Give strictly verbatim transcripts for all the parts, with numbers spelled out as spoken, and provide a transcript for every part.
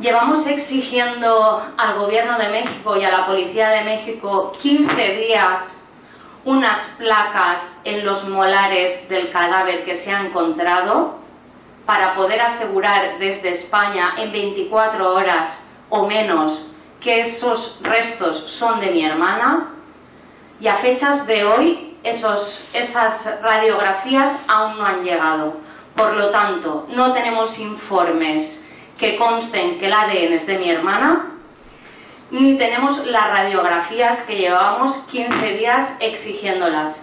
Llevamos exigiendo al Gobierno de México y a la Policía de México quince días unas placas en los molares del cadáver que se ha encontrado para poder asegurar desde España en veinticuatro horas o menos que esos restos son de mi hermana, y a fechas de hoy esos, esas radiografías aún no han llegado. Por lo tanto, no tenemos informes que consten que el A D N es de mi hermana, ni tenemos las radiografías que llevábamos quince días exigiéndolas.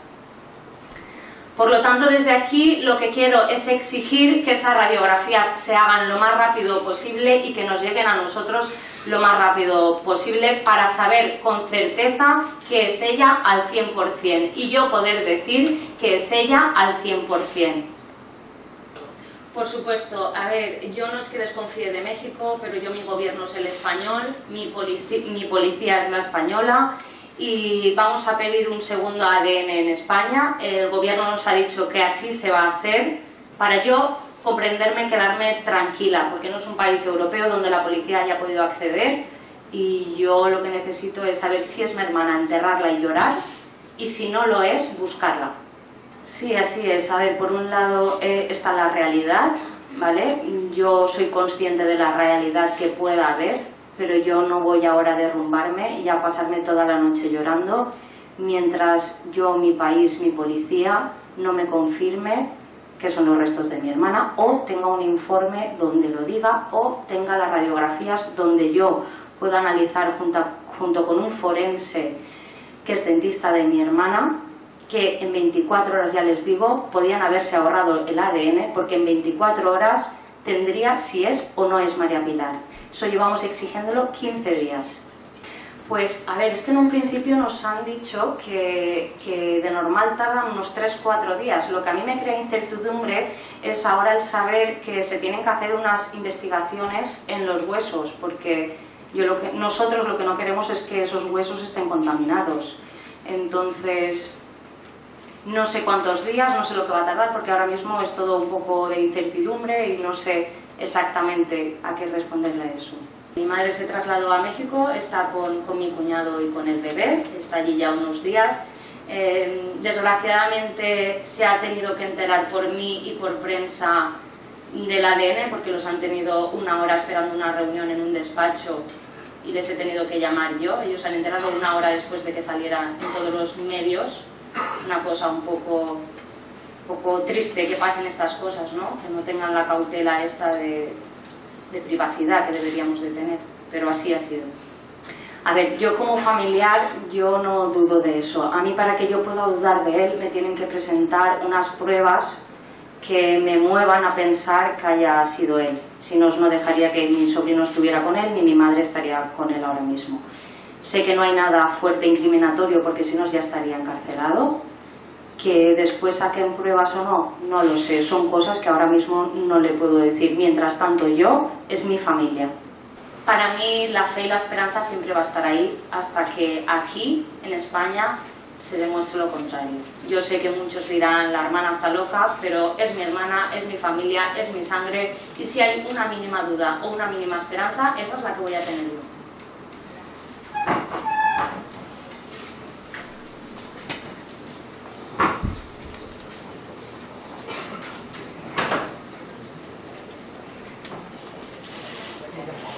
Por lo tanto, desde aquí lo que quiero es exigir que esas radiografías se hagan lo más rápido posible y que nos lleguen a nosotros lo más rápido posible para saber con certeza que es ella al cien por cien y yo poder decir que es ella al cien por cien. Por supuesto, a ver, yo no es que desconfíe de México, pero yo mi gobierno es el español, mi, mi policía es la española. Y vamos a pedir un segundo A D N en España. El gobierno nos ha dicho que así se va a hacer para yo comprenderme y quedarme tranquila, porque no es un país europeo donde la policía haya podido acceder, y yo lo que necesito es saber si es mi hermana, enterrarla y llorar, y si no lo es, buscarla. Sí, así es. A ver, por un lado eh, está la realidad, ¿vale? Yo soy consciente de la realidad que pueda haber, pero yo no voy ahora a derrumbarme y a pasarme toda la noche llorando mientras yo, mi país, mi policía no me confirme que son los restos de mi hermana, o tenga un informe donde lo diga, o tenga las radiografías donde yo pueda analizar junto, junto con un forense que es dentista de mi hermana, que en veinticuatro horas, ya les digo, podían haberse ahorrado el A D N, porque en veinticuatro horas tendría si es o no es María Pilar. Eso llevamos exigiéndolo quince días. Pues, a ver, es que en un principio nos han dicho que, que de normal tardan unos tres a cuatro días. Lo que a mí me crea incertidumbre es ahora el saber que se tienen que hacer unas investigaciones en los huesos, porque yo lo que, nosotros lo que no queremos es que esos huesos estén contaminados. Entonces, no sé cuántos días, no sé lo que va a tardar, porque ahora mismo es todo un poco de incertidumbre y no sé exactamente a qué responderle a eso. Mi madre se trasladó a México, está con, con mi cuñado y con el bebé, está allí ya unos días. Eh, desgraciadamente se ha tenido que enterar por mí y por prensa del A D N, porque los han tenido una hora esperando una reunión en un despacho y les he tenido que llamar yo. Ellos se han enterado una hora después de que saliera en todos los medios. Una cosa un poco, poco triste que pasen estas cosas, ¿no? Que no tengan la cautela esta de, de privacidad que deberíamos de tener, pero así ha sido. A ver, yo como familiar, yo no dudo de eso. A mí, para que yo pueda dudar de él, me tienen que presentar unas pruebas que me muevan a pensar que haya sido él. Si no, no dejaría que mi sobrino estuviera con él, ni mi madre estaría con él ahora mismo. Sé que no hay nada fuerte incriminatorio, porque si no ya estaría encarcelado. Que después saquen pruebas o no, no lo sé. Son cosas que ahora mismo no le puedo decir. Mientras tanto, yo es mi familia. Para mí la fe y la esperanza siempre va a estar ahí hasta que aquí, en España, se demuestre lo contrario. Yo sé que muchos dirán, la hermana está loca, pero es mi hermana, es mi familia, es mi sangre. Y si hay una mínima duda o una mínima esperanza, esa es la que voy a tener yo. Gracias.